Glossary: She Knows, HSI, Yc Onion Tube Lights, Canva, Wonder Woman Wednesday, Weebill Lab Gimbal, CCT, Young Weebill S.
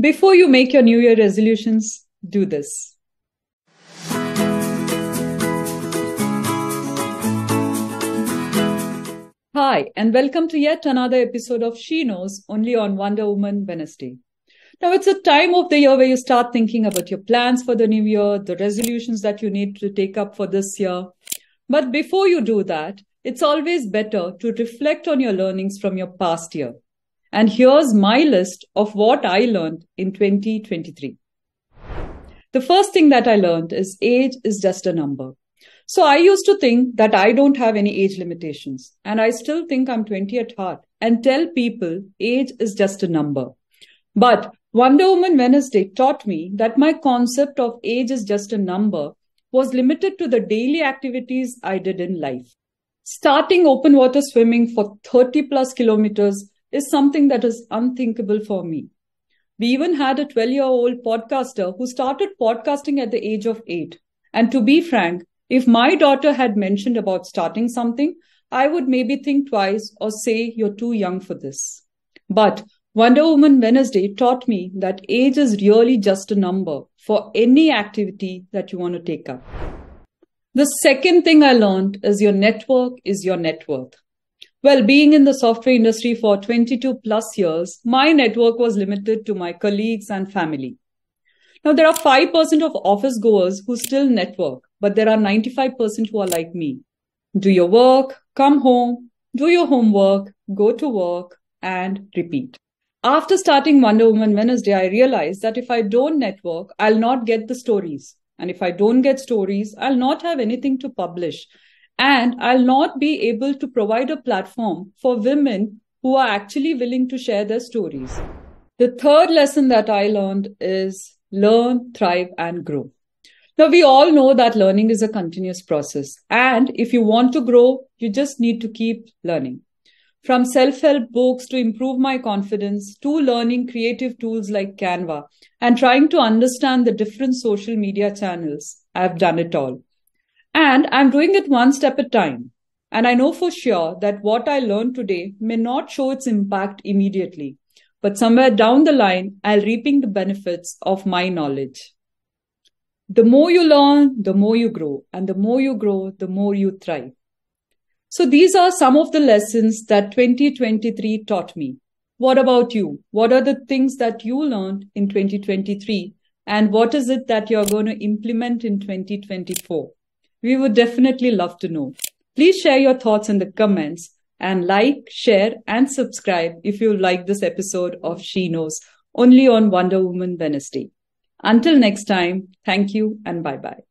Before you make your New Year resolutions, do this. Hi, and welcome to yet another episode of She Knows, only on Wonder Woman Wednesday. Now, it's a time of the year where you start thinking about your plans for the new year, the resolutions that you need to take up for this year. But before you do that, it's always better to reflect on your learnings from your past year. And here's my list of what I learned in 2023. The first thing that I learned is age is just a number. So I used to think that I don't have any age limitations, and I still think I'm 20 at heart and tell people age is just a number. But Wonder Woman Wednesday taught me that my concept of age is just a number was limited to the daily activities I did in life. Starting open water swimming for 30+ kilometers is something that is unthinkable for me. We even had a 12-year-old podcaster who started podcasting at the age of 8. And to be frank, if my daughter had mentioned about starting something, I would maybe think twice or say you're too young for this. But Wonder Woman Wednesday taught me that age is really just a number for any activity that you want to take up. The second thing I learned is your network is your net worth. Well, being in the software industry for 22+ years, my network was limited to my colleagues and family. Now, there are 5% of office goers who still network, but there are 95% who are like me. Do your work, come home, do your homework, go to work, and repeat. After starting Wonder Woman Wednesday, I realized that if I don't network, I'll not get the stories. And if I don't get stories, I'll not have anything to publish. And I'll not be able to provide a platform for women who are actually willing to share their stories. The third lesson that I learned is learn, thrive, and grow. Now, we all know that learning is a continuous process. And if you want to grow, you just need to keep learning. From self-help books to improve my confidence to learning creative tools like Canva and trying to understand the different social media channels, I've done it all. And I'm doing it one step at a time. And I know for sure that what I learned today may not show its impact immediately. But somewhere down the line, I'll reaping the benefits of my knowledge. The more you learn, the more you grow. And the more you grow, the more you thrive. So these are some of the lessons that 2023 taught me. What about you? What are the things that you learned in 2023? And what is it that you're going to implement in 2024? We would definitely love to know. Please share your thoughts in the comments. And like, share, and subscribe if you like this episode of She Knows, only on Wonder Woman Wednesday. Until next time, thank you and bye-bye.